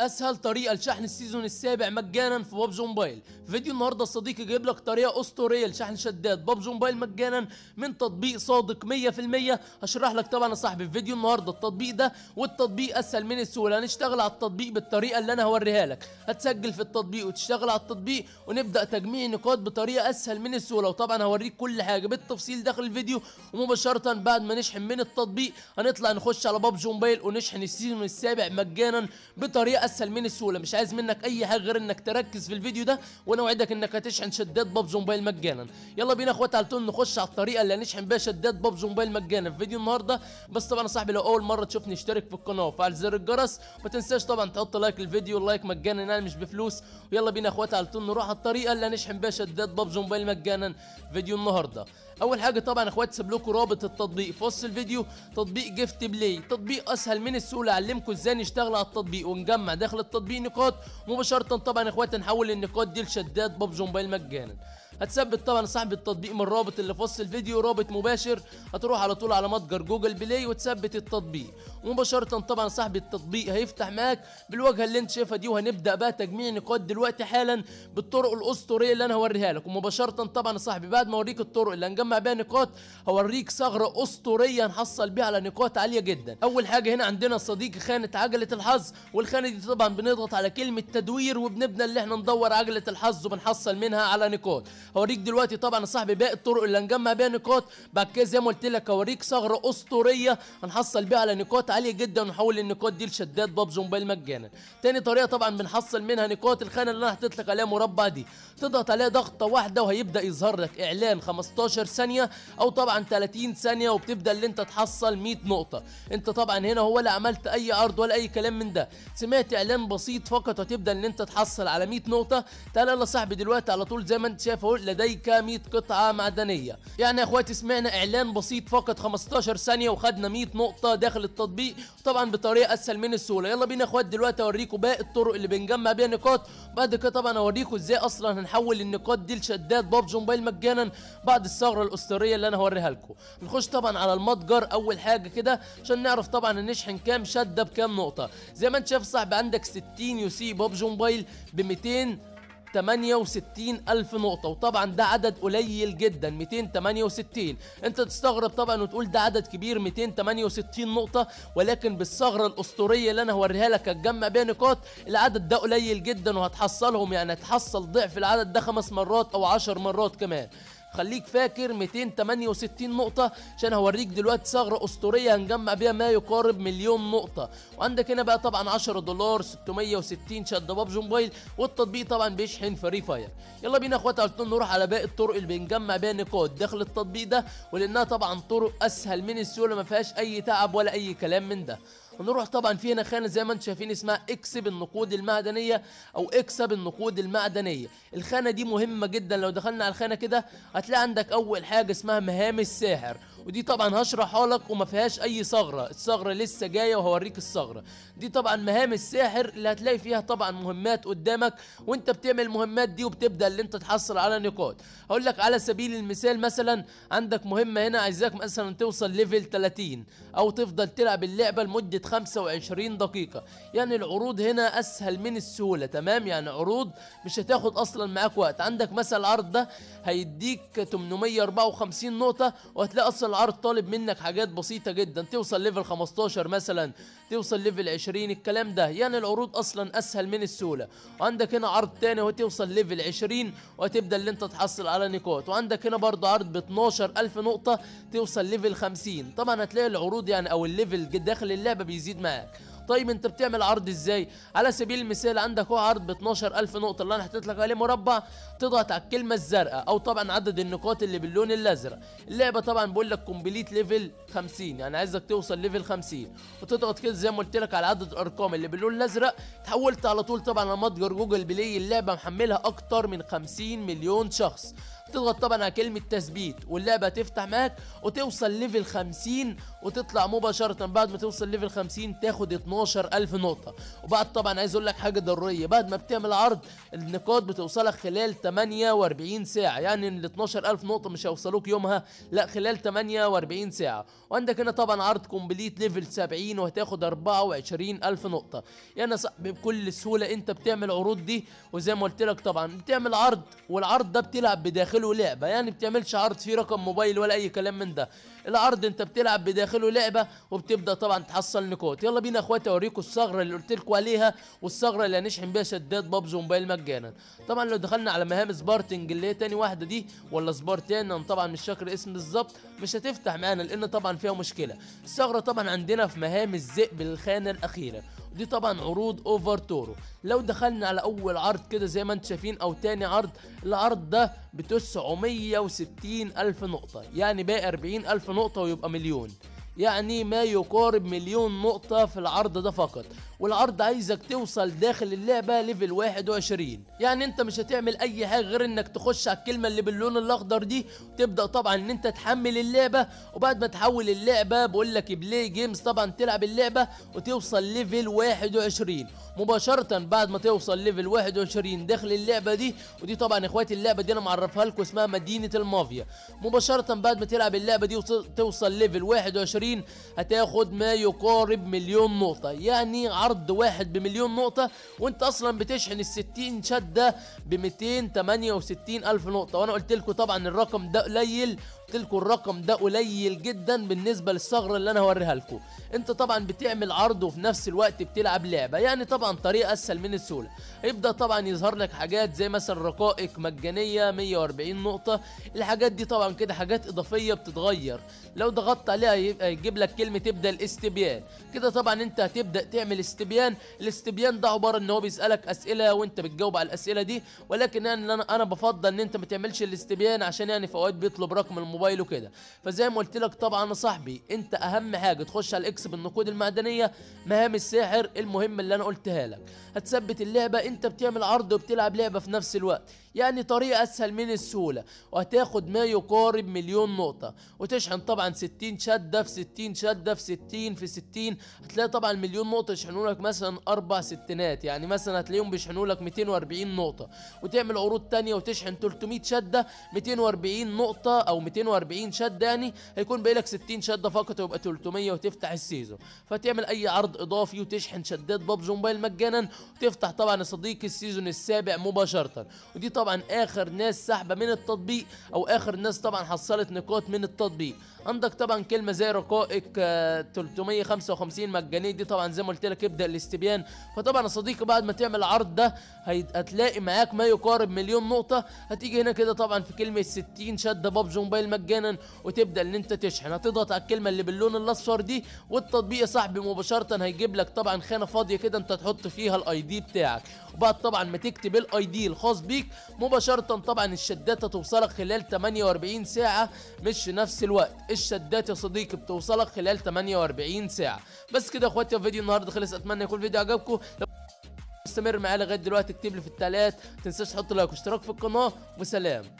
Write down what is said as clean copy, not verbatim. اسهل طريقه لشحن السيزون السابع مجانا في ببجي موبايل. فيديو النهارده صديقي جايب لك طريقه اسطوريه لشحن شدات ببجي موبايل مجانا من تطبيق صادق 100%. هشرح لك طبعا يا صاحبي في فيديو النهارده التطبيق ده، والتطبيق اسهل من السهوله. هنشتغل على التطبيق بالطريقه اللي انا هوريها لك، هتسجل في التطبيق وتشتغل على التطبيق ونبدا تجميع النقاط بطريقه اسهل من السهوله. وطبعا هوريك كل حاجه بالتفصيل داخل الفيديو، ومباشره بعد ما نشحن من التطبيق هنطلع نخش على ببجي موبايل ونشحن السيزون السابع مجانا بطريقه اسهل من السهوله. مش عايز منك اي حاجه غير انك تركز في الفيديو ده، وانا اوعدك انك هتشحن شدات ببجي موبايل مجانا. يلا بينا يا اخوات على طول نخش على الطريقه اللي هنشحن بيها شدات ببجي موبايل مجانا في فيديو النهارده. بس طبعا يا صاحبي لو اول مره تشوفني اشترك في القناه وفعل زر الجرس، ما تنساش طبعا تحط لايك للفيديو، اللايك مجانا انا مش بفلوس. ويلا بينا يا اخوات على طول نروح على الطريقه اللي هنشحن بيها شدات ببجي موبايل مجانا فيديو النهارده. اول حاجه طبعا يا اخوات سيب لكم رابط التطبيق في وسط الفيديو، تطبيق جيفت بلاي، تطبيق اسهل من السهوله. علمكم ازاي نشتغل على التطبيق ونجمع داخل التطبيق نقاط، مباشره طبعا يا اخوات نحول النقاط دي لشدات ببجي موبايل مجانا. هتثبت طبعا صاحب التطبيق من الرابط اللي في وسط الفيديو، رابط مباشر، هتروح على طول على متجر جوجل بلاي وتثبت التطبيق، ومباشره طبعا صاحب التطبيق هيفتح معاك بالواجهه اللي انت شايفها دي، وهنبدا بقى تجميع نقاط دلوقتي حالا بالطرق الاسطوريه اللي انا هوريها لك. ومباشره طبعا صاحبي بعد ما اوريك الطرق اللي هنجمع بيها نقاط، هوريك ثغره اسطوريه هنحصل بيها على نقاط عاليه جدا. اول حاجه هنا عندنا صديقي خانه عجله الحظ، والخانه دي طبعا بنضغط على كلمه تدوير وبنبدا اللي احنا ندور عجله الحظ وبنحصل منها على نقاط. هوريك دلوقتي طبعا يا صاحبي باقي الطرق اللي هنجمع بيها نقاط. بعد كده زي ما قلت لك هوريك ثغره اسطوريه هنحصل بيها على نقاط عاليه جدا، ونحول النقاط دي لشدات ببجي موبايل مجانا. تاني طريقه طبعا بنحصل منها نقاط الخانه اللي انا حاطط لك عليها مربع دي، تضغط عليها ضغطه واحده وهيبدا يظهر لك اعلان 15 ثانيه او طبعا 30 ثانيه، وبتبدا اللي انت تحصل 100 نقطه. انت طبعا هنا هو ولا عملت اي عرض ولا اي كلام من ده، سمعت اعلان بسيط فقط هتبدا ان انت تحصل على 100 نقطه. تعالى يلا يا صاحبي دلوقتي على طول زي ما انت شايف لديك 100 قطعه معدنيه. يعني يا اخواتي سمعنا اعلان بسيط فقط 15 ثانيه وخدنا 100 نقطه داخل التطبيق، طبعا بطريقه اسهل من السهوله. يلا بينا يا اخوات دلوقتي اوريكم باقي الطرق اللي بنجمع بيها نقاط، بعد كده طبعا اوريكم ازاي اصلا هنحول النقاط دي لشدات ببجي موبايل مجانا بعد الثغره الاسطوريه اللي انا هوريها لكم. نخش طبعا على المتجر اول حاجه كده عشان نعرف طبعا نشحن كام شده بكام نقطه. زي ما انت شايف صاحبي عندك 60 يو سي ببجي موبايل ب 268 ألف نقطة، وطبعا ده عدد قليل جدا 268. انت تستغرب طبعا وتقول ده عدد كبير 268 نقطة، ولكن بالثغرة الأسطورية اللي أنا هوريها لك هتجمع بيها نقاط العدد ده قليل جدا، وهتحصلهم يعني هتحصل ضعف العدد ده 5 مرات أو 10 مرات كمان. خليك فاكر 268 نقطة عشان هوريك دلوقتي ثغرة أسطورية هنجمع بيها ما يقارب 1,000,000 نقطة. وعندك هنا بقى طبعا $10 660 شدة ببجي موبايل، والتطبيق طبعا بيشحن فري فاير. يلا بينا يا اخوات على طول نروح على باقي الطرق اللي بنجمع بيها نقاط داخل التطبيق ده، ولأنها طبعا طرق أسهل من السهولة ما فيهاش أي تعب ولا أي كلام من ده. ونروح طبعا في هنا خانه زي ما انتم شايفين اسمها اكسب النقود المعدنيه او اكسب النقود المعدنيه. الخانه دي مهمه جدا، لو دخلنا على الخانه كده هتلاقي عندك اول حاجه اسمها مهام الساحر، ودي طبعا هشرحها لك وما فيهاش اي ثغره، الثغره لسه جايه وهوريك الثغره دي. طبعا مهام الساحر اللي هتلاقي فيها طبعا مهمات قدامك، وانت بتعمل المهمات دي وبتبدا اللي انت تحصل على نقاط. هقول لك على سبيل المثال مثلا عندك مهمه هنا عايزاك مثلا توصل ليفل 30 او تفضل تلعب اللعبه لمده 25 دقيقة، يعني العروض هنا اسهل من السهولة. تمام، يعني عروض مش هتاخد اصلا معاك وقت. عندك مثلا العرض ده هيديك 854 نقطة، وهتلاقي اصلا العرض طالب منك حاجات بسيطة جدا، توصل ليفل 15 مثلا، توصل ليفل 20 الكلام ده، يعني العروض اصلا اسهل من السهولة. وعندك هنا عرض تاني وهتوصل ليفل 20 وهتبدأ اللي انت تحصل على نقاط. وعندك هنا برضه عرض ب 12,000 نقطة توصل ليفل 50. طبعا هتلاقي العروض يعني او الليفل داخل اللعبة بيزيد معاك. طيب انت بتعمل عرض ازاي؟ على سبيل المثال عندك هو عرض ب 12,000 نقطة اللي انا حطيت لك عليه مربع، تضغط على الكلمة الزرقاء او طبعا عدد النقاط اللي باللون الازرق. اللعبة طبعا بقول لك كومبليت ليفل 50، يعني عايزك توصل ليفل 50، وتضغط كده زي ما قلت لك على عدد الارقام اللي باللون الازرق. اتحولت على طول طبعا على متجر جوجل بلاي، اللعبة محملها اكتر من 50 مليون شخص. تضغط طبعا على كلمه تثبيت واللعبه تفتح معاك وتوصل ليفل 50 وتطلع مباشره. بعد ما توصل ليفل 50 تاخد 12000 نقطه. وبعد طبعا عايز اقول لك حاجه ضروريه، بعد ما بتعمل عرض النقاط بتوصلك خلال 48 ساعه، يعني ال 12000 نقطه مش هيوصلوك يومها، لا خلال 48 ساعه. وعندك هنا طبعا عرض كومبليت ليفل 70 وهتاخد 24000 نقطه. يعني يا صاحبي بكل سهوله انت بتعمل عروض دي، وزي ما قلت لك طبعا بتعمل عرض والعرض ده بتلعب بداخله لعبه، يعني بتعملش عرض فيه رقم موبايل ولا اي كلام من ده، العرض انت بتلعب بداخله لعبه وبتبدا طبعا تحصل نقاط. يلا بينا يا اخواتي اوريكم الثغره اللي قلت لكم عليها، والثغره اللي هنشحن بيها شدات بابجي موبايل مجانا. طبعا لو دخلنا على مهام سبارتنج اللي هي تاني واحده دي ولا سبارتان، انا طبعا مش فاكر الاسم بالظبط، مش هتفتح معانا لان طبعا فيها مشكله. الثغره طبعا عندنا في مهام الذئب الخانه الاخيره، دي طبعا عروض اوفر تورو. لو دخلنا على اول عرض كده زي ما انتم شايفين او تاني عرض، العرض ده ب 960000 نقطه، يعني باقي 40000 نقطه ويبقى مليون، يعني ما يقارب مليون نقطة في العرض ده فقط. والعرض عايزك توصل داخل اللعبة ليفل 21، يعني انت مش هتعمل اي حاجة غير انك تخش على الكلمة اللي باللون الاخضر دي وتبدأ طبعا ان انت تحمل اللعبة. وبعد ما تحول اللعبة بقولك بلاي جيمز طبعا تلعب اللعبة وتوصل ليفل 21 مباشرة. بعد ما توصل ليفل 21 داخل اللعبة دي، ودي طبعا يا اخواتي اللعبة دي انا معرفها لكم اسمها مدينة المافيا، مباشرة بعد ما تلعب اللعبة دي وتوصل ليفل 21 هتاخد ما يقارب مليون نقطة، يعني عرض واحد بمليون نقطة، وانت اصلا بتشحن ال 60 شدة ب 268000 نقطة. وانا قلت لكم طبعا الرقم ده قليل، الرقم ده قليل جدا بالنسبه للثغره اللي انا هوريها لكم. انت طبعا بتعمل عرض وفي نفس الوقت بتلعب لعبه، يعني طبعا طريقه اسهل من السهوله. هيبدا طبعا يظهر لك حاجات زي مثلا رقائق مجانيه 140 نقطه، الحاجات دي طبعا كده حاجات اضافيه بتتغير، لو ضغطت عليها هيجيب لك كلمه تبدا الاستبيان. كده طبعا انت هتبدا تعمل استبيان. الاستبيان ده عباره ان هو بيسالك اسئله وانت بتجاوب على الاسئله دي، ولكن انا بفضل ان انت ما تعملش الاستبيان عشان يعني في اوقات بيطلب رقم الموبايل وكده. فزي ما قلت لك طبعا يا صاحبي انت اهم حاجه تخش على الاكس بالنقود المعدنيه، مهام الساحر، المهمه اللي انا قلتها لك، هتثبت اللعبه، انت بتعمل عرض وبتلعب لعبه في نفس الوقت، يعني طريقه اسهل من السهوله، وهتاخد ما يقارب مليون نقطه. وتشحن طبعا 60 شده في 60 شده في 60 في 60، هتلاقي طبعا مليون نقطه يشحنوا لك مثلا 4 ستينات، يعني مثلا هتلاقيهم بيشحنوا لك 240 نقطه. وتعمل عروض ثانيه وتشحن 300 شده 240 نقطه او 240 شده، يعني هيكون باقي لك 60 شده فقط ويبقى 300 وتفتح السيزون. فتعمل اي عرض اضافي وتشحن شدات بابجي موبايل مجانا، وتفتح طبعا يا صديقي السيزون السابع مباشره. ودي طبعا اخر ناس سحبه من التطبيق او اخر ناس طبعا حصلت نقاط من التطبيق. عندك طبعا كلمه زي رقائق 355 مجانيه، دي طبعا زي ما قلت لك ابدا الاستبيان. فطبعا يا صديقي بعد ما تعمل العرض ده هتلاقي معاك ما يقارب مليون نقطه، هتيجي هنا كده طبعا في كلمه 60 شده بابجي موبايل مجانا وتبدا ان انت تشحن. هتضغط على الكلمه اللي باللون الاصفر دي والتطبيق يا صاحبي مباشره هيجيب لك طبعا خانه فاضيه كده انت تحط فيها الاي دي بتاعك، وبعد طبعا ما تكتب الاي دي الخاص بيك مباشره طبعا الشدات هتوصلك خلال 48 ساعه، مش في نفس الوقت، الشدات يا صديقي بتوصلك خلال 48 ساعه. بس كده يا اخواتي الفيديو النهارده خلص، اتمنى يكون الفيديو عجبكم. لو مستمر معايا لغايه دلوقتي اكتب لي في التعليقات، ما تنساش تحط لايك واشتراك في القناه، وسلام.